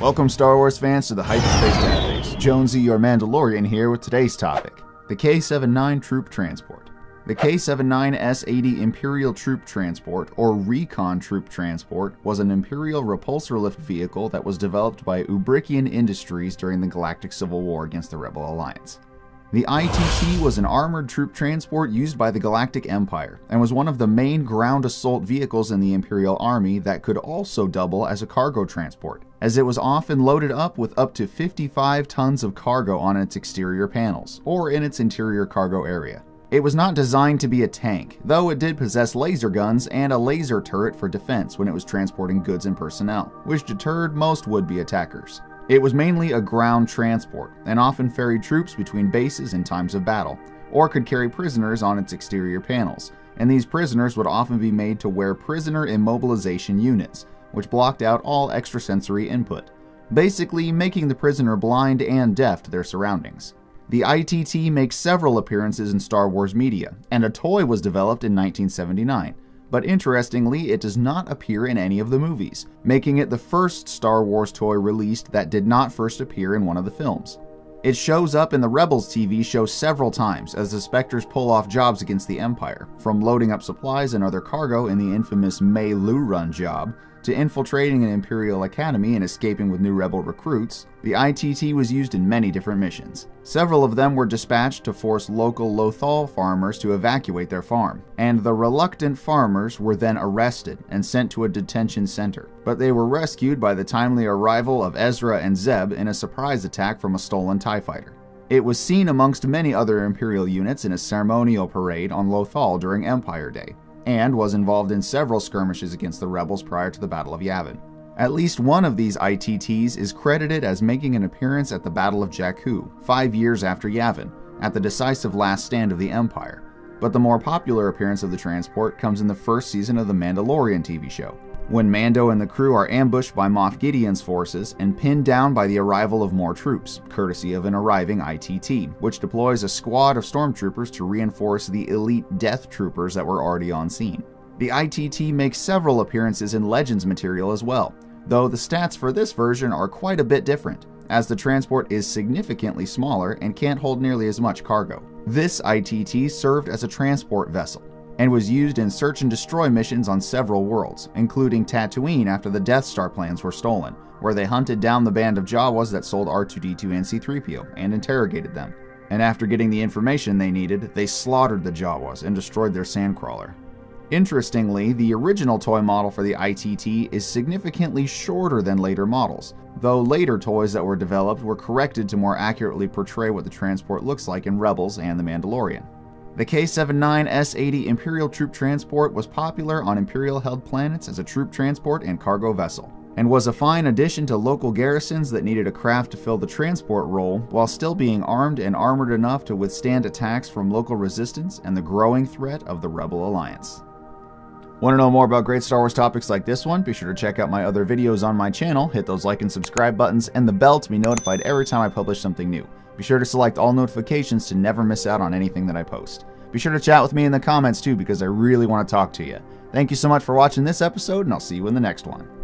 Welcome Star Wars fans to the Hyperspace Database. Jonesy, your Mandalorian here with today's topic, the K-79 Troop Transport. The K-79S-80 Imperial Troop Transport, or Recon Troop Transport, was an Imperial repulsor lift vehicle that was developed by Ubrikian Industries during the Galactic Civil War against the Rebel Alliance. The ITT was an armored troop transport used by the Galactic Empire, and was one of the main ground assault vehicles in the Imperial Army that could also double as a cargo transport, as it was often loaded up with up to 55 tons of cargo on its exterior panels, or in its interior cargo area. It was not designed to be a tank, though it did possess laser guns and a laser turret for defense when it was transporting goods and personnel, which deterred most would-be attackers. It was mainly a ground transport, and often ferried troops between bases in times of battle, or could carry prisoners on its exterior panels, and these prisoners would often be made to wear prisoner immobilization units, which blocked out all extrasensory input, basically making the prisoner blind and deaf to their surroundings. The ITT makes several appearances in Star Wars media, and a toy was developed in 1979. But interestingly, it does not appear in any of the movies, making it the first Star Wars toy released that did not first appear in one of the films. It shows up in the Rebels TV show several times as the Spectres pull off jobs against the Empire, from loading up supplies and other cargo in the infamous Mayloo Run job, to infiltrating an Imperial academy and escaping with new Rebel recruits. The ITT was used in many different missions. Several of them were dispatched to force local Lothal farmers to evacuate their farm, and the reluctant farmers were then arrested and sent to a detention center. But they were rescued by the timely arrival of Ezra and Zeb in a surprise attack from a stolen TIE fighter. It was seen amongst many other Imperial units in a ceremonial parade on Lothal during Empire Day, and was involved in several skirmishes against the rebels prior to the Battle of Yavin. At least one of these ITTs is credited as making an appearance at the Battle of Jakku, 5 years after Yavin, at the decisive last stand of the Empire, but the more popular appearance of the transport comes in the first season of The Mandalorian TV show, when Mando and the crew are ambushed by Moff Gideon's forces and pinned down by the arrival of more troops, courtesy of an arriving ITT, which deploys a squad of stormtroopers to reinforce the elite death troopers that were already on scene. The ITT makes several appearances in Legends material as well, though the stats for this version are quite a bit different, as the transport is significantly smaller and can't hold nearly as much cargo. This ITT served as a transport vessel, and was used in search and destroy missions on several worlds, including Tatooine after the Death Star plans were stolen, where they hunted down the band of Jawas that sold R2D2 and C3PO and interrogated them. And after getting the information they needed, they slaughtered the Jawas and destroyed their Sandcrawler. Interestingly, the original toy model for the ITT is significantly shorter than later models, though later toys that were developed were corrected to more accurately portray what the transport looks like in Rebels and The Mandalorian. The K-79S-80 Imperial Troop Transport was popular on Imperial-held planets as a troop transport and cargo vessel, and was a fine addition to local garrisons that needed a craft to fill the transport role while still being armed and armored enough to withstand attacks from local resistance and the growing threat of the Rebel Alliance. Want to know more about great Star Wars topics like this one? Be sure to check out my other videos on my channel, hit those like and subscribe buttons, and the bell to be notified every time I publish something new. Be sure to select all notifications to never miss out on anything that I post. Be sure to chat with me in the comments too, because I really want to talk to you. Thank you so much for watching this episode, and I'll see you in the next one.